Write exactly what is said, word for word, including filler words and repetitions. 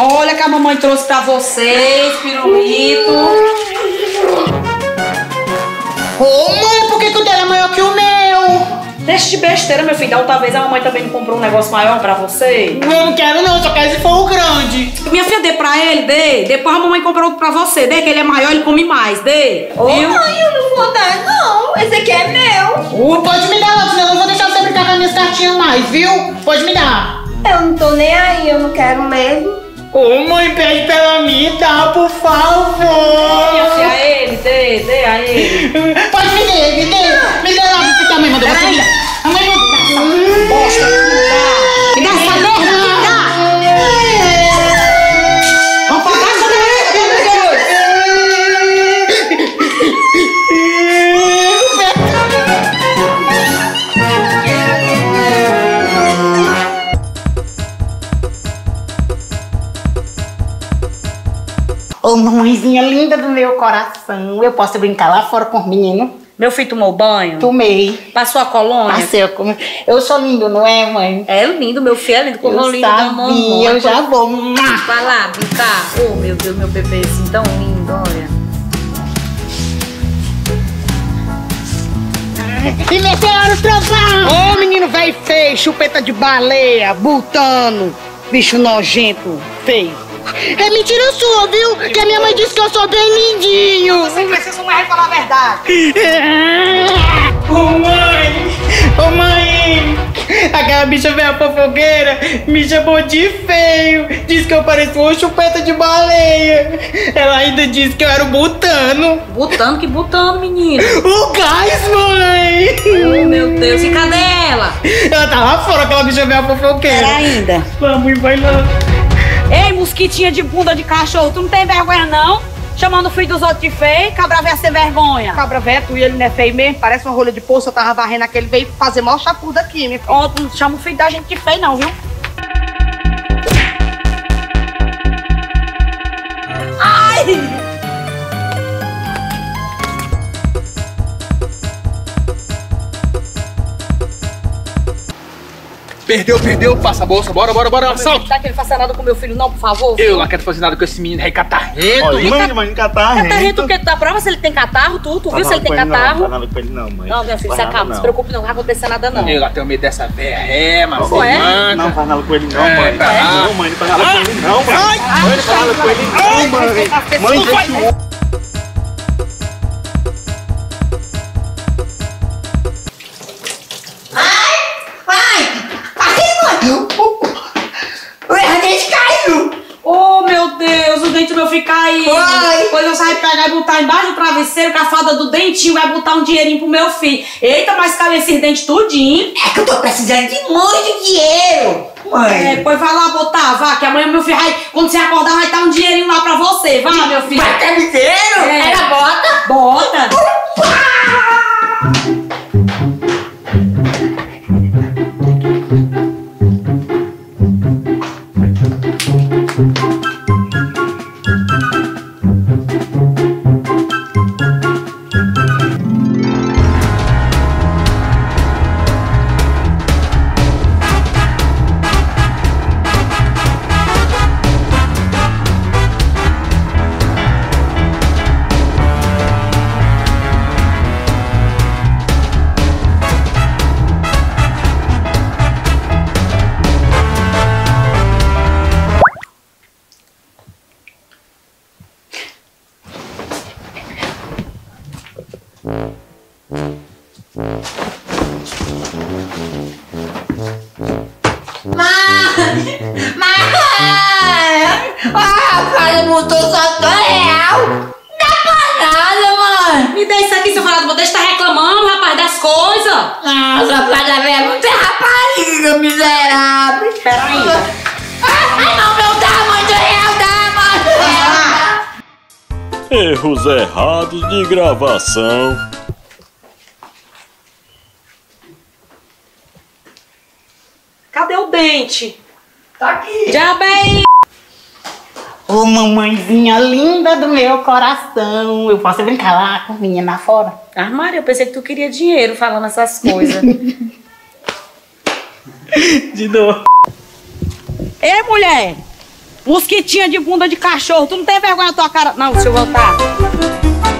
Olha que a mamãe trouxe pra vocês, pirulito. Ô, oh, mãe, por que, que o dele é maior que o meu? Deixa de besteira, meu filho. Da outra vez a mamãe também não comprou um negócio maior pra você? Eu não quero não, só quero se for o grande. Minha filha, dê pra ele, dê. Depois a mamãe comprou outro pra você, dê, que ele é maior, ele come mais, dê. Ô, oh, mãe, eu não vou dar, não. Esse aqui é meu. Uh, pode me dar, senão eu não vou deixar você brincar com as minhas cartinhas mais, viu? Pode me dar. Eu não tô nem aí, eu não quero mesmo. Ô, oh, mãe, pede pra ela me dar, por favor. Minha filha, a ele, dê, dê a ele. Pode me dar, me dê. Me dê lá, porque tua mãe mandou você me dar. A mãe mandou essa bosta, me dá essa merda, me dá. Vamos pra casa da Ô, oh, mamãezinha linda do meu coração, eu posso brincar lá fora com os meninos? Meu filho tomou banho? Tomei. Passou a colônia? Passei a colônia. Eu sou lindo, não é, mãe? É lindo, meu filho é lindo. Como eu lindo sabia, da mamãe. Eu já vou. Vai lá, brincar. Oh, meu Deus, meu bebezinho tão lindo, olha. E meteoro trovão! Ô, menino velho feio, chupeta de baleia, bultano, bicho nojento, feio. É mentira sua, viu? Que a minha mãe disse que eu sou bem lindinho. Você precisa mais falar a verdade. Ô oh, mãe, ô oh, mãe, aquela bicha veio pra fogueira, me chamou de feio, disse que eu pareço uma chupeta de baleia. Ela ainda disse que eu era o butano. Butano? Que butano, menino? O gás, mãe. Oh, meu Deus, e cadê ela? Ela tá lá fora, aquela bicha veio pra fogueira. Ela ainda. Vamos, vai lá. Ei, mosquitinha de bunda de cachorro, tu não tem vergonha não? Chamando o filho dos outros de feio, cabra véia sem vergonha. Cabra véia, tu e ele não é feio mesmo? Parece uma rolha de poça, eu tava varrendo aquele, veio fazer maior chapuda aqui, minha filha. Ó, tu não chama o filho da gente de feio não, viu? Ai! Perdeu, perdeu, passa a bolsa, bora, bora, bora, assalto! Não tá que ele faça nada com meu filho não, por favor? Filho. Eu não quero fazer nada com esse menino, é catarrento! Olha, mãe, mãe, catarrento! Catarrento o quê? Tu tá prova se ele tem catarro, tu, tu viu se ele tem catarro? Não, não, não, não, não, não, mãe. Não, meu filho, se acalma, não se preocupe, não vai acontecer nada não. Eu lá tenho medo dessa véia, é, mas não é? Não faz nada com ele não, mãe. Não, mãe, não faz nada com ele não, mãe. Mãe, não faz nada com ele não, mãe. Mãe, deixa o... Vai botar embaixo do travesseiro que a fada do dentinho vai botar um dinheirinho pro meu filho. Eita, mas calha esses dentes tudinho. É que eu tô precisando de muito dinheiro, mãe. É, pois vai lá botar, vá, que amanhã meu filho vai, quando você acordar, vai dar um dinheirinho lá pra você. Vá, meu filho. Vai, travesseiro? É. Era, bota. Bota. Erros errados de gravação. Cadê o dente? Tá aqui. Já bem. Ô, mamãezinha linda do meu coração, eu posso brincar lá com minha lá fora? Ah, Maria, eu pensei que tu queria dinheiro falando essas coisas. De novo. Ei, mulher. Os que tinha de bunda de cachorro, tu não tem vergonha na tua cara? Não, seu otário.